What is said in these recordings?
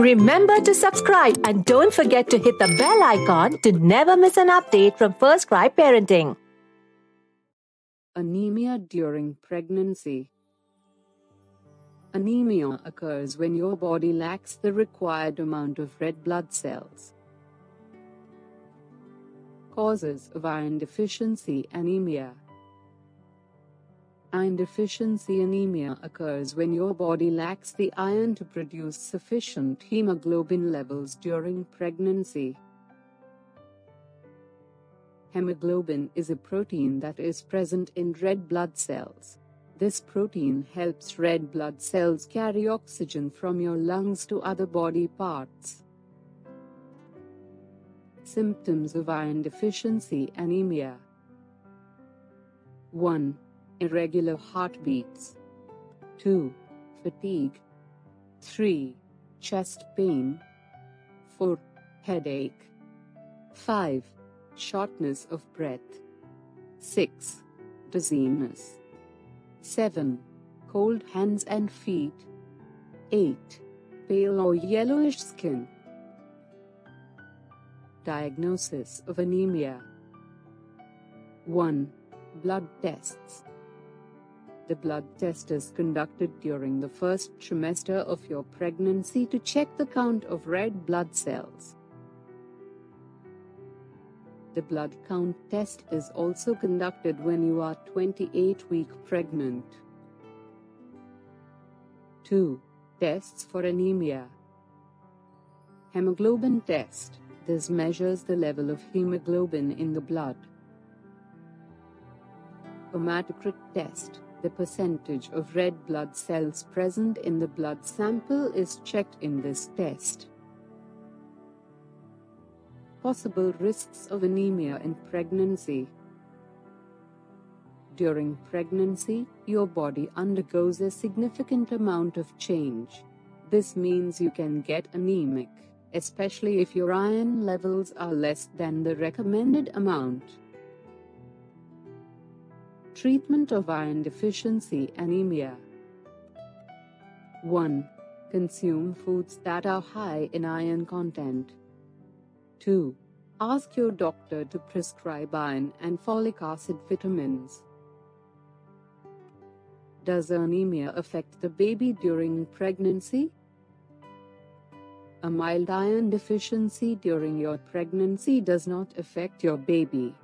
Remember to subscribe and don't forget to hit the bell icon to never miss an update from First Cry Parenting. Anemia during pregnancy. Anemia occurs when your body lacks the required amount of red blood cells. Causes of iron deficiency anemia. Iron deficiency anemia occurs when your body lacks the iron to produce sufficient hemoglobin levels during pregnancy. Hemoglobin is a protein that is present in red blood cells. This protein helps red blood cells carry oxygen from your lungs to other body parts. Symptoms of iron deficiency anemia. 1. Irregular heartbeats. 2. Fatigue. 3. Chest pain. 4. Headache. 5. Shortness of breath. 6. Dizziness. 7. Cold hands and feet. 8. Pale or yellowish skin. Diagnosis of anemia. 1. Blood tests. The blood test is conducted during the first trimester of your pregnancy to check the count of red blood cells. The blood count test is also conducted when you are 28-week pregnant. 2. Tests for anemia. Hemoglobin test. This measures the level of hemoglobin in the blood. Hematocrit test. The percentage of red blood cells present in the blood sample is checked in this test. Possible risks of anemia in pregnancy. During pregnancy, your body undergoes a significant amount of change. This means you can get anemic, especially if your iron levels are less than the recommended amount. Treatment of iron deficiency anemia. 1. Consume foods that are high in iron content. 2. Ask your doctor to prescribe iron and folic acid vitamins. Does anemia affect the baby during pregnancy? A mild iron deficiency during your pregnancy does not affect your baby.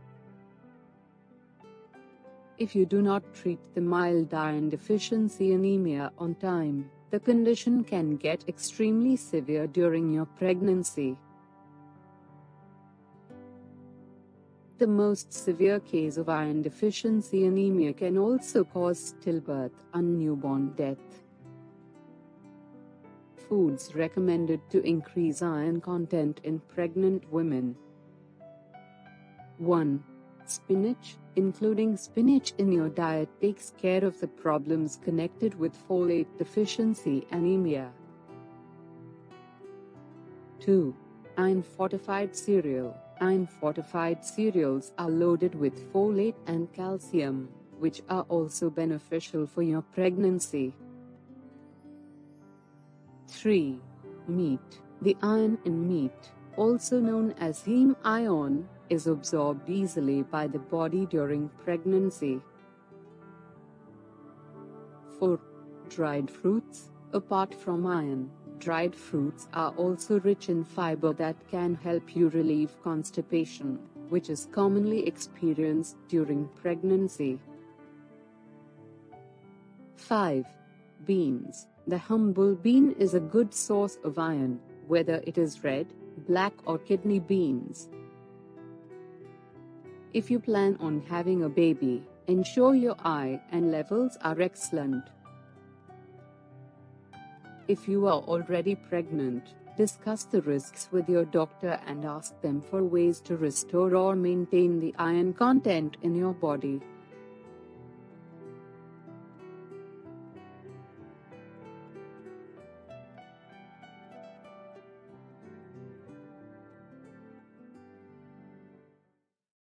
If you do not treat the mild iron deficiency anemia on time, the condition can get extremely severe during your pregnancy. The most severe case of iron deficiency anemia can also cause stillbirth and newborn death. Foods recommended to increase iron content in pregnant women. 1. Spinach. Including spinach in your diet takes care of the problems connected with folate deficiency anemia. 2. Iron fortified cereal. Iron-fortified cereals are loaded with folate and calcium, which are also beneficial for your pregnancy. 3. Meat. The iron in meat, also known as heme ion, is absorbed easily by the body during pregnancy. 4. Dried fruits. Apart from iron, dried fruits are also rich in fiber that can help you relieve constipation, which is commonly experienced during pregnancy. 5. Beans. The humble bean is a good source of iron, whether it is red, black or kidney beans. If you plan on having a baby, ensure your iron levels are excellent. If you are already pregnant, discuss the risks with your doctor and ask them for ways to restore or maintain the iron content in your body.